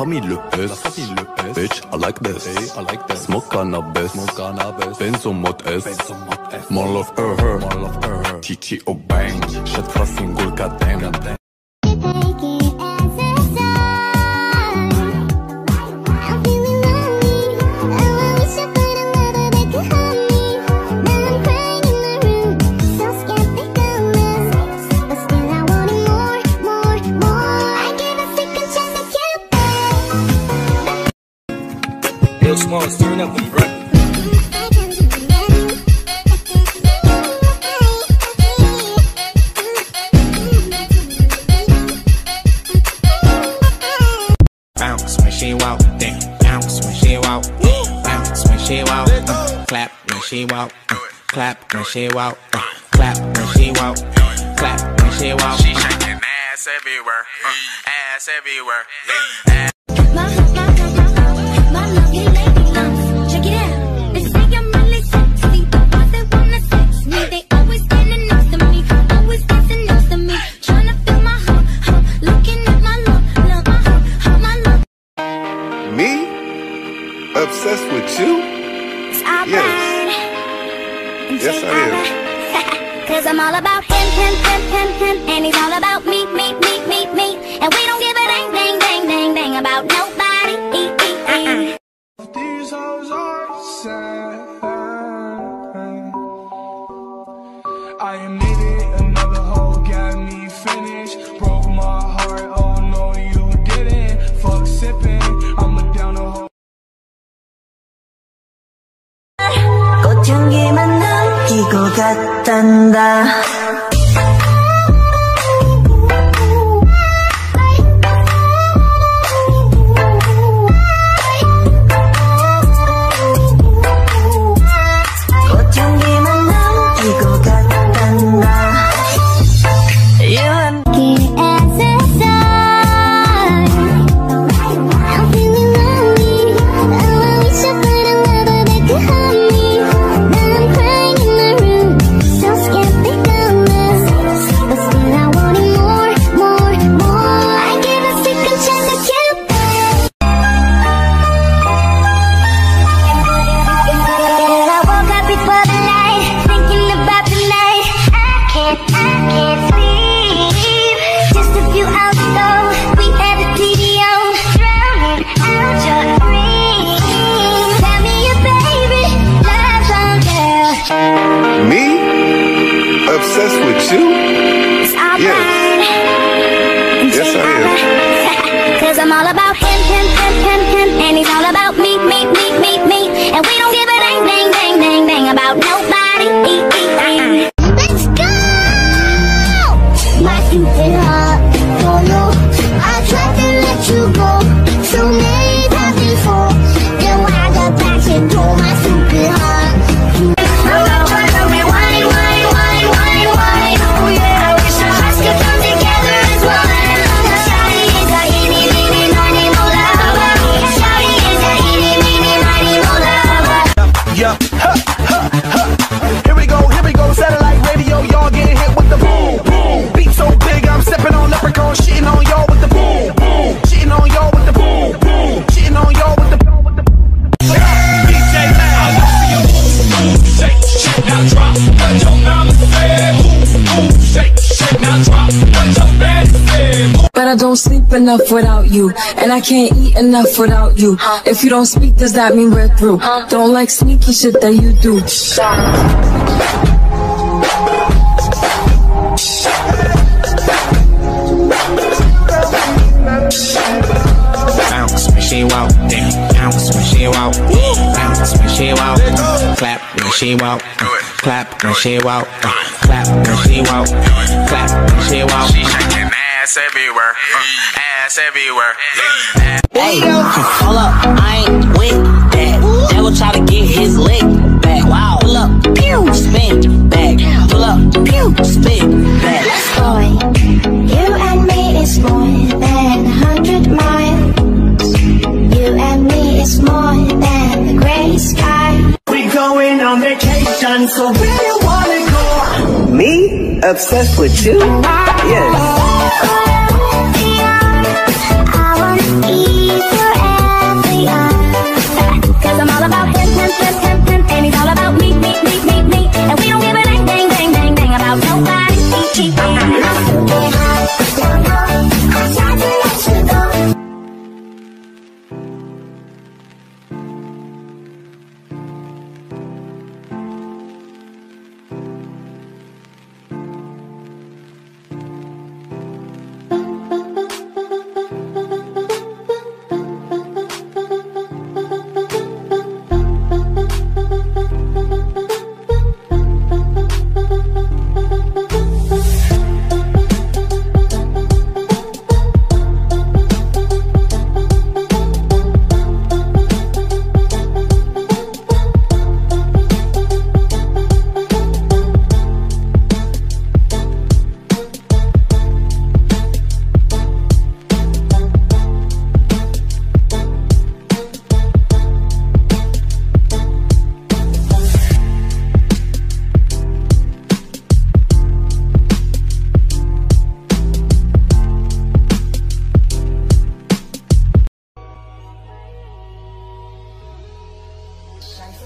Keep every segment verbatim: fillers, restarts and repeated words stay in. famille le pèse. Bitch, I like this. Smoke cannabis. Benzo mode S. More love her. T T au bang. Shot fra single goddamn. Smalls, turn up and break. Bounce when she walk, then bounce when she walk, bounce when she walk, uh, clap when she walk, uh, clap when she walk, uh, clap when she walk, uh, clap when she walk. She shaking ass everywhere, uh, ass everywhere, ass. Obsessed with you? It's all yes. Right. It's yes, I am. Right. Cause I'm all about him, him, him, him, him, and he's all about me, me, me, me, me, and we don't give a dang, dang, dang, dang, dang about nobody. Uh-uh. These hoes are sad. I am needed. Another hoe got me finished. Broke my heart. Oh no, you didn't. Fuck sipping. I'm a down a hole. 향기만 남기고 갔단다. 향기만 남기고 갔단다. Obsessed with you? It's all yes. Right. It's yes, I am. Right. Cause I'm all about him, him, him, him, him, and he's all about me, me, me, me, me, and we don't give a dang, dang, dang, dang, dang about nobody. Let's go! My feet are hot, don't know. I tried to let you go so many times before. Then when I got back and told my stupid heart. I don't sleep enough without you, and I can't eat enough without you. If you don't speak, does that mean we're through? Don't like sneaky shit that you do. Bounce when she walk, then bounce when she walk, bounce when she walk, clap when she walk, clap when she walk, clap when she walk, clap when she walk. Ass everywhere, uh, ass everywhere. Hey, hold up, I ain't with that. Devil try to get his lick back. Wow, pull up, pew, spin back. Pull up, pew, spin back. Boy, you and me is more than a hundred miles. You and me is more than the gray sky. We going on vacation, so where you wanna go? Me? Obsessed with you? Yes. I wanna eat.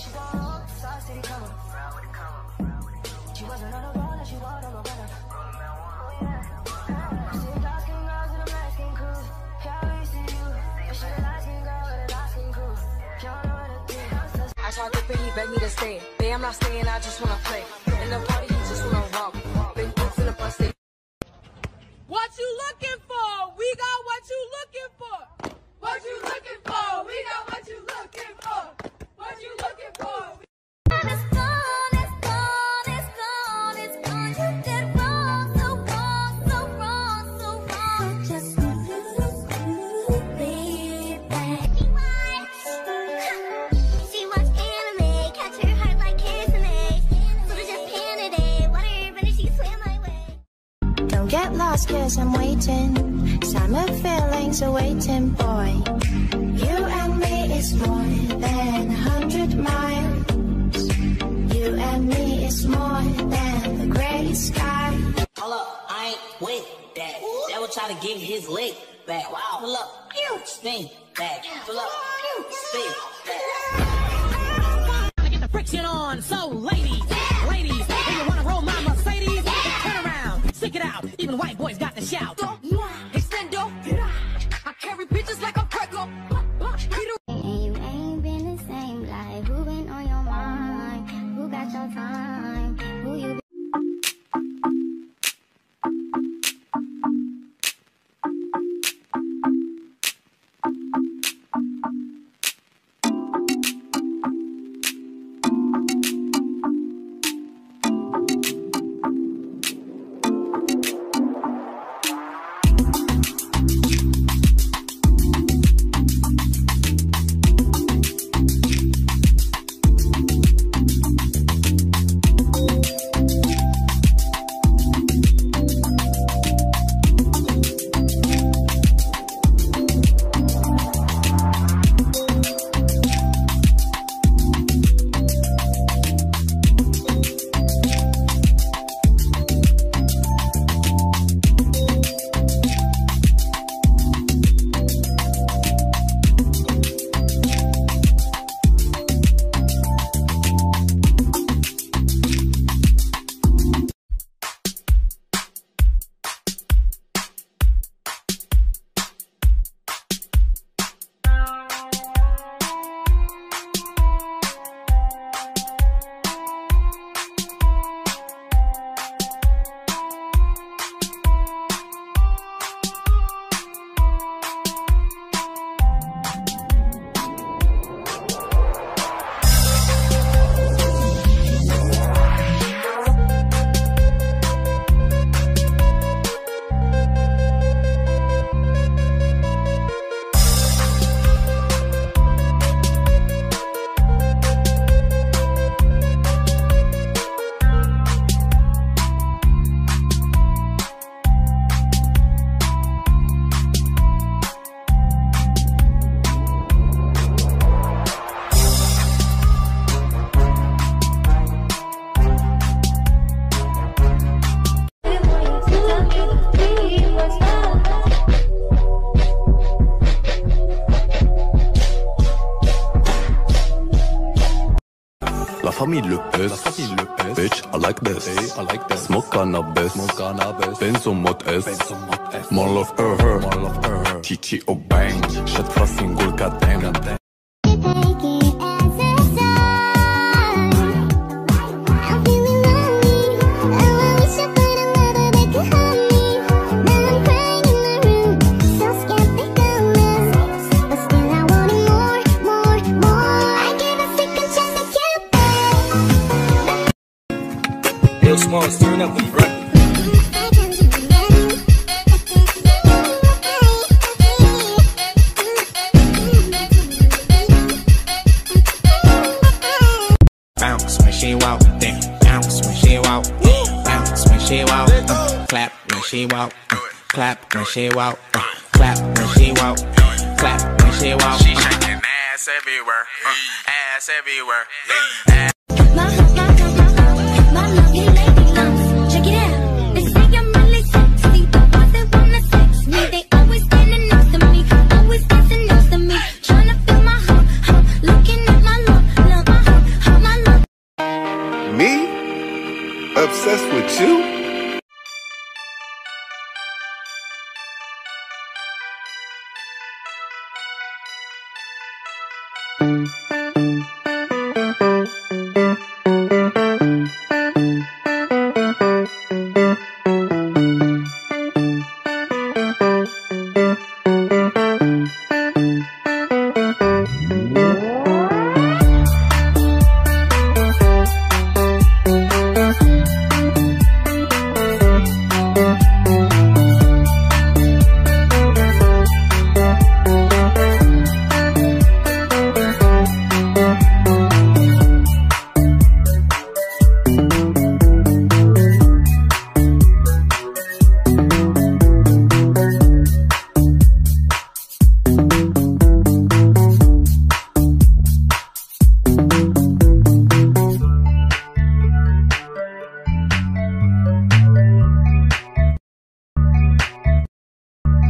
she's all on side city come up. She wasn't on the road and she was on the runner. Oh yeah. She said dark skin girls in a black skin crew. Yeah, we see you. And she a light skin girl with a light skin crew. Y'all know what it is. I tried to pay, he begged me to stay. Babe, I'm not staying, I just wanna play. In the party, he just wanna walk. Big boots in the bus station. What you looking for? We got what you looking for. What you looking for? We got what you looking for. What you looking for? It's gone, it's gone, it's gone, it's gone. You did wrong, so wrong, so wrong, so wrong. Just you, baby. She watch, she watch anime, catch her heart like anime. So just pan today, water, but she swam my way. Don't get lost, cause I'm waiting. Summer feelings are waiting, boy. You and me is more than a hundred miles. You and me is more than the gray sky. Hold up, I ain't with that. Ooh. That would try to give his leg back. Wow, pull up, you spin back. Pull up, you spin back. I get the friction on, so ladies, yeah. ladies, yeah. If you wanna roll my Mercedes, yeah. Turn around, stick it out. Even white boys got the shout. Extendo, I carry bitches like a cracker. La famille le pèse, bitch, I like this, hey, I like this. Smoke cannabis, smoke cannabis. Benzo mode S, Benzo mode S. More love her, her. More love her, her. T T O bang, shot for single goddamn. Smalls, turn up and run. Bounce when she walk, then bounce when she walk, bounce when she walk, uh, clap when she walk, uh, clap when she walk, uh, clap when she walk, uh, clap when she walk. She shaking ass everywhere, uh, ass everywhere, ass. Tryna feel my heart, heart, looking at my love, love, my heart. obsessed with you?